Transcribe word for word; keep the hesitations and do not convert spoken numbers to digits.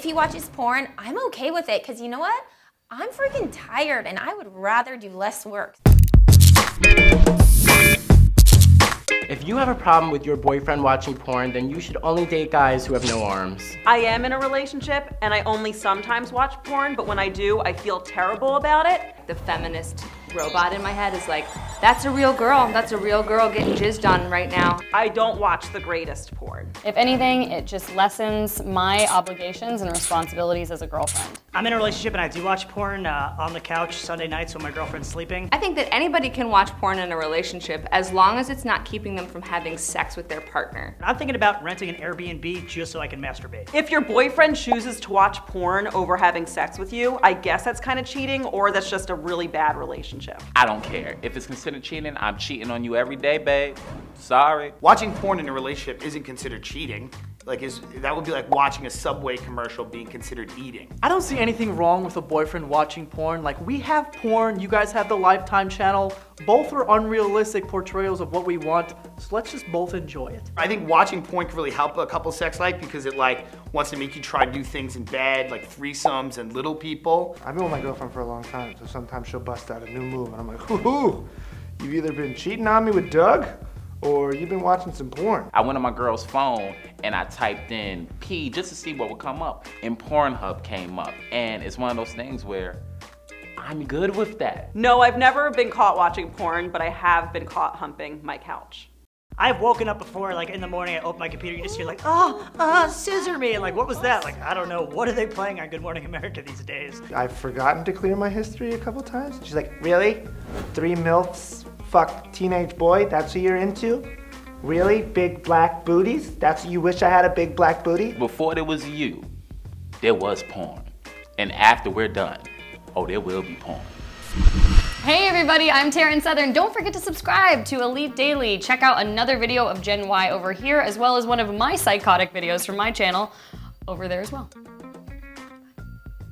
if he watches porn, I'm okay with it, because you know what? I'm freaking tired and I would rather do less work. If you have a problem with your boyfriend watching porn, then you should only date guys who have no arms. I am in a relationship and I only sometimes watch porn, but when I do, I feel terrible about it. The feminist robot in my head is like, that's a real girl, that's a real girl getting jizzed on right now. I don't watch the greatest porn. If anything, it just lessens my obligations and responsibilities as a girlfriend. I'm in a relationship and I do watch porn uh, on the couch Sunday nights when my girlfriend's sleeping. I think that anybody can watch porn in a relationship as long as it's not keeping them from having sex with their partner. I'm thinking about renting an Airbnb just so I can masturbate. If your boyfriend chooses to watch porn over having sex with you, I guess that's kind of cheating, or that's just a really bad relationship. I don't care. If it's considered cheating, I'm cheating on you every day, babe. Sorry. Watching porn in a relationship isn't considered cheating. Like, is, that would be like watching a Subway commercial being considered eating. I don't see anything wrong with a boyfriend watching porn. Like, we have porn, you guys have the Lifetime channel. Both are unrealistic portrayals of what we want, so let's just both enjoy it. I think watching porn can really help a couple's sex life because it, like, wants to make you try new things in bed, like threesomes and little people. I've been with my girlfriend for a long time, so sometimes she'll bust out a new move, and I'm like, hoo-hoo, you've either been cheating on me with Doug, or you've been watching some porn. I went on my girl's phone and I typed in P just to see what would come up, and Pornhub came up, and it's one of those things where I'm good with that. No, I've never been caught watching porn, but I have been caught humping my couch. I've woken up before, like in the morning, I open my computer, you just hear like, oh, uh, scissor me, and like, what was that? Like, I don't know, what are they playing on Good Morning America these days? I've forgotten to clear my history a couple times. She's like, really? Three milfs? Fuck teenage boy, that's what you're into? Really? Big black booties? That's what you wish I had, a big black booty? Before there was you, there was porn. And after we're done, oh, there will be porn. Hey everybody, I'm Taryn Southern. Don't forget to subscribe to Elite Daily. Check out another video of Gen Y over here, as well as one of my psychotic videos from my channel over there as well.